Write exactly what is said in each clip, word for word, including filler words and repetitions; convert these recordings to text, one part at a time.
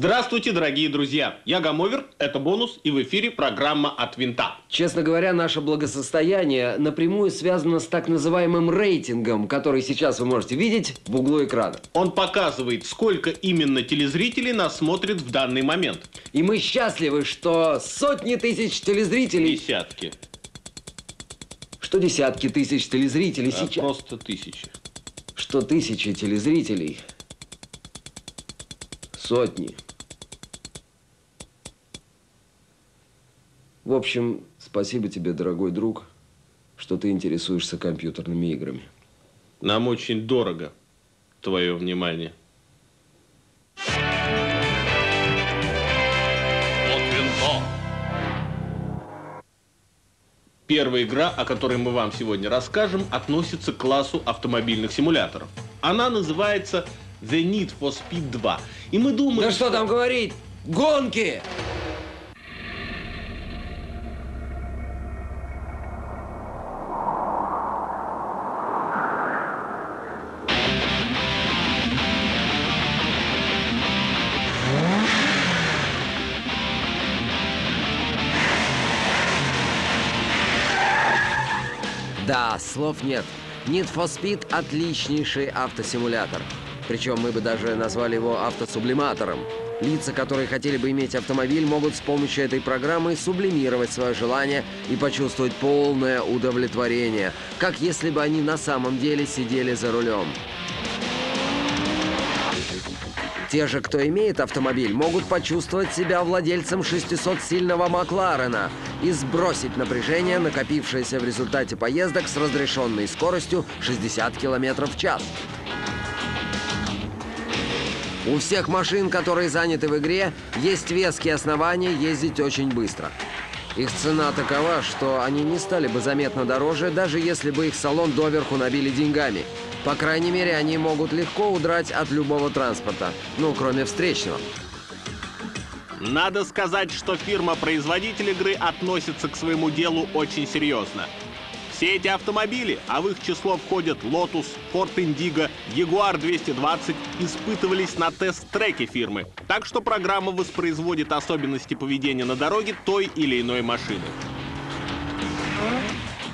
Здравствуйте, дорогие друзья! Я Гамовер, это Бонус, и в эфире программа «От винта». Честно говоря, наше благосостояние напрямую связано с так называемым рейтингом, который сейчас вы можете видеть в углу экрана. Он показывает, сколько именно телезрителей нас смотрит в данный момент. И мы счастливы, что сотни тысяч телезрителей... Десятки. Что десятки тысяч телезрителей а сейчас? Просто тысячи. Что тысячи телезрителей... Сотни. В общем, спасибо тебе, дорогой друг, что ты интересуешься компьютерными играми. Нам очень дорого твое внимание. От винта! Первая игра, о которой мы вам сегодня расскажем, относится к классу автомобильных симуляторов. Она называется The Need for Speed два. И мы думаем... Да что там говорить? Гонки! Да, слов нет. Need for Speed – отличнейший автосимулятор. Причем мы бы даже назвали его автосублиматором. Лица, которые хотели бы иметь автомобиль, могут с помощью этой программы сублимировать свое желание и почувствовать полное удовлетворение, как если бы они на самом деле сидели за рулем. Те же, кто имеет автомобиль, могут почувствовать себя владельцем шестисотсильного Макларена и сбросить напряжение, накопившееся в результате поездок с разрешенной скоростью шестьдесят километров в час. У всех машин, которые заняты в игре, есть веские основания ездить очень быстро. Их цена такова, что они не стали бы заметно дороже, даже если бы их салон доверху набили деньгами. По крайней мере, они могут легко удрать от любого транспорта, ну, кроме встречного. Надо сказать, что фирма-производитель игры относится к своему делу очень серьезно. Все эти автомобили, а в их число входят Lotus, Fort Indigo, Jaguar двести двадцать, испытывались на тест-треке фирмы. Так что программа воспроизводит особенности поведения на дороге той или иной машины.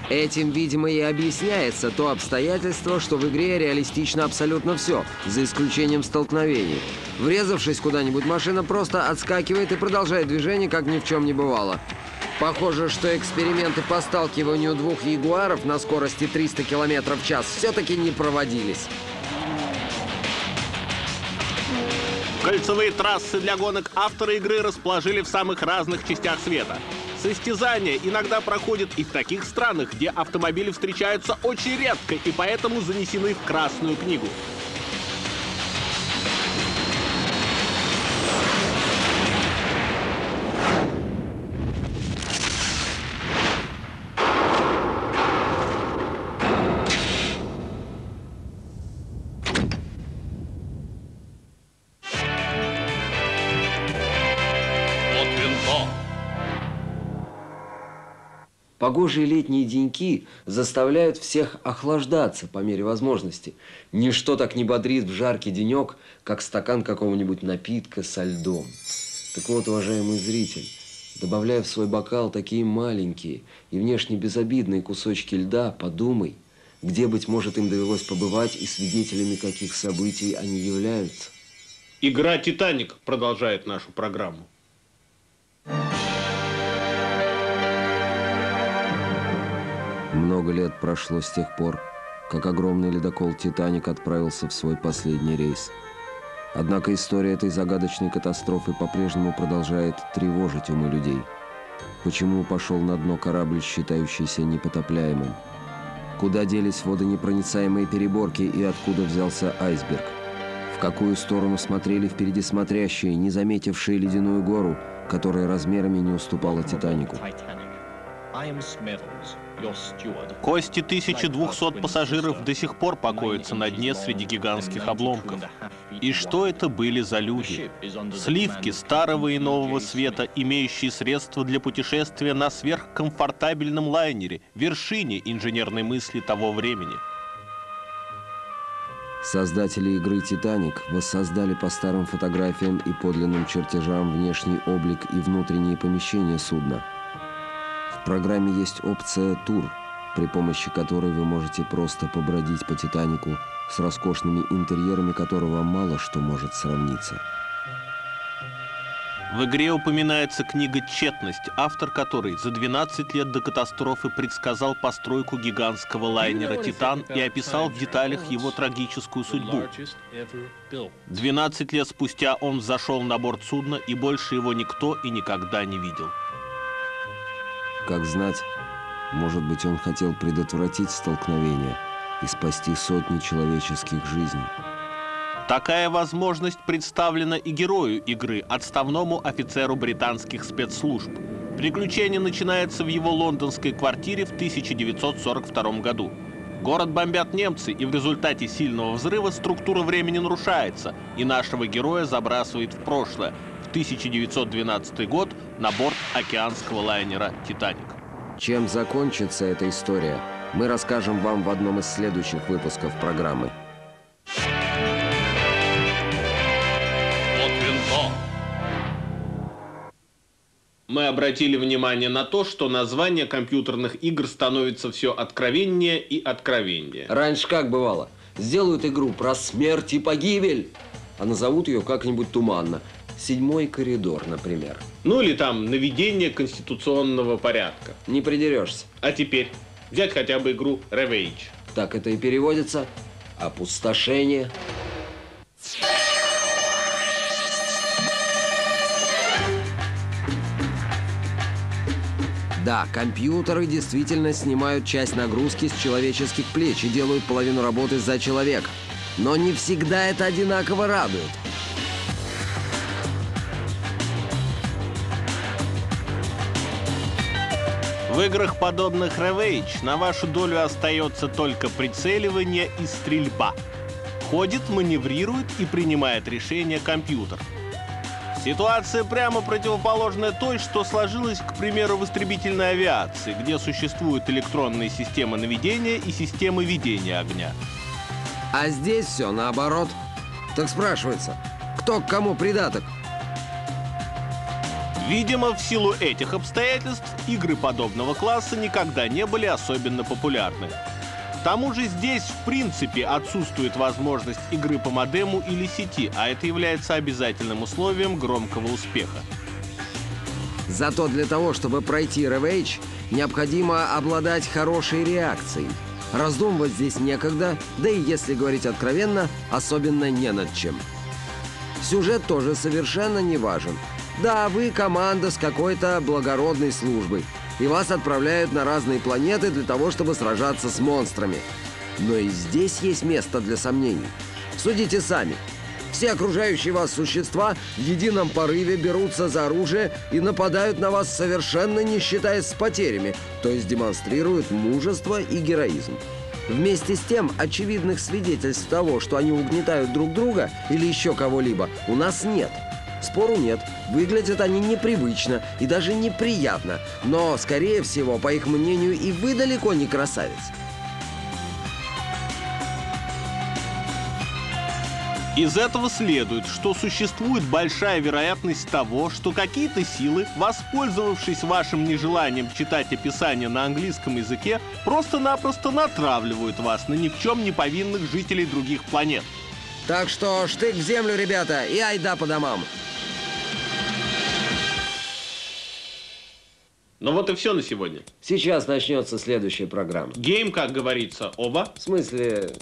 Этим, видимо, и объясняется то обстоятельство, что в игре реалистично абсолютно все, за исключением столкновений. Врезавшись куда-нибудь, машина просто отскакивает и продолжает движение, как ни в чем не бывало. Похоже, что эксперименты по сталкиванию двух ягуаров на скорости триста километров в час все-таки не проводились. Кольцевые трассы для гонок авторы игры расположили в самых разных частях света. Состязания иногда проходят и в таких странах, где автомобили встречаются очень редко и поэтому занесены в Красную книгу. Погожие летние деньки заставляют всех охлаждаться по мере возможности. Ничто так не бодрит в жаркий денек, как стакан какого-нибудь напитка со льдом. Так вот, уважаемый зритель, добавляя в свой бокал такие маленькие и внешне безобидные кусочки льда, подумай, где, быть может, им довелось побывать и свидетелями каких событий они являются. Игра «Титаник» продолжает нашу программу. Много лет прошло с тех пор, как огромный ледокол «Титаник» отправился в свой последний рейс. Однако история этой загадочной катастрофы по-прежнему продолжает тревожить умы людей. Почему пошел на дно корабль, считающийся непотопляемым? Куда делись водонепроницаемые переборки и откуда взялся айсберг? В какую сторону смотрели впереди смотрящие, не заметившие ледяную гору, которая размерами не уступала «Титанику»? Кости тысячи двухсот пассажиров до сих пор покоятся на дне среди гигантских обломков. И что это были за люди? Сливки старого и нового света, имеющие средства для путешествия на сверхкомфортабельном лайнере, вершине инженерной мысли того времени. Создатели игры «Титаник» воссоздали по старым фотографиям и подлинным чертежам внешний облик и внутренние помещения судна. В программе есть опция «Тур», при помощи которой вы можете просто побродить по «Титанику», с роскошными интерьерами которого мало что может сравниться. В игре упоминается книга «Тщетность», автор которой за двенадцать лет до катастрофы предсказал постройку гигантского лайнера «Титан» и описал в деталях его трагическую судьбу. двенадцать лет спустя он взошел на борт судна, и больше его никто и никогда не видел. Как знать, может быть, он хотел предотвратить столкновение и спасти сотни человеческих жизней. Такая возможность представлена и герою игры, отставному офицеру британских спецслужб. Приключение начинается в его лондонской квартире в тысяча девятьсот сорок втором году. Город бомбят немцы, и в результате сильного взрыва структура времени нарушается, и нашего героя забрасывает в прошлое, в тысяча девятьсот двенадцатый год, на борт океанского лайнера «Титаник». Чем закончится эта история, мы расскажем вам в одном из следующих выпусков программы. Мы обратили внимание на то, что название компьютерных игр становится все откровеннее и откровеннее. Раньше как бывало? Сделают игру про смерть и погибель, а назовут ее как-нибудь туманно. «Седьмой коридор», например. Ну или там «Наведение конституционного порядка». Не придерешься. А теперь взять хотя бы игру Ravage. Так это и переводится. Опустошение. Да, компьютеры действительно снимают часть нагрузки с человеческих плеч и делают половину работы за человека. Но не всегда это одинаково радует. В играх, подобных Ravage, на вашу долю остается только прицеливание и стрельба. Ходит, маневрирует и принимает решения компьютер. Ситуация прямо противоположная той, что сложилась, к примеру, в истребительной авиации, где существуют электронные системы наведения и системы ведения огня. А здесь все наоборот. Так спрашивается, кто к кому придаток? Видимо, в силу этих обстоятельств игры подобного класса никогда не были особенно популярны. К тому же здесь, в принципе, отсутствует возможность игры по модему или сети, а это является обязательным условием громкого успеха. Зато для того, чтобы пройти Ravage, необходимо обладать хорошей реакцией. Раздумывать здесь некогда, да и, если говорить откровенно, особенно не над чем. Сюжет тоже совершенно не важен. Да, вы команда с какой-то благородной службой, и вас отправляют на разные планеты для того, чтобы сражаться с монстрами. Но и здесь есть место для сомнений. Судите сами. Все окружающие вас существа в едином порыве берутся за оружие и нападают на вас, совершенно не считаясь с потерями, то есть демонстрируют мужество и героизм. Вместе с тем, очевидных свидетельств того, что они угнетают друг друга или еще кого-либо, у нас нет. Спору нет, выглядят они непривычно и даже неприятно, но, скорее всего, по их мнению, и вы далеко не красавец. Из этого следует, что существует большая вероятность того, что какие-то силы, воспользовавшись вашим нежеланием читать описание на английском языке, просто-напросто натравливают вас на ни в чем не повинных жителей других планет. Так что штык в землю, ребята, и айда по домам. Ну вот и все на сегодня. Сейчас начнется следующая программа. Гейм, как говорится, оба. В смысле...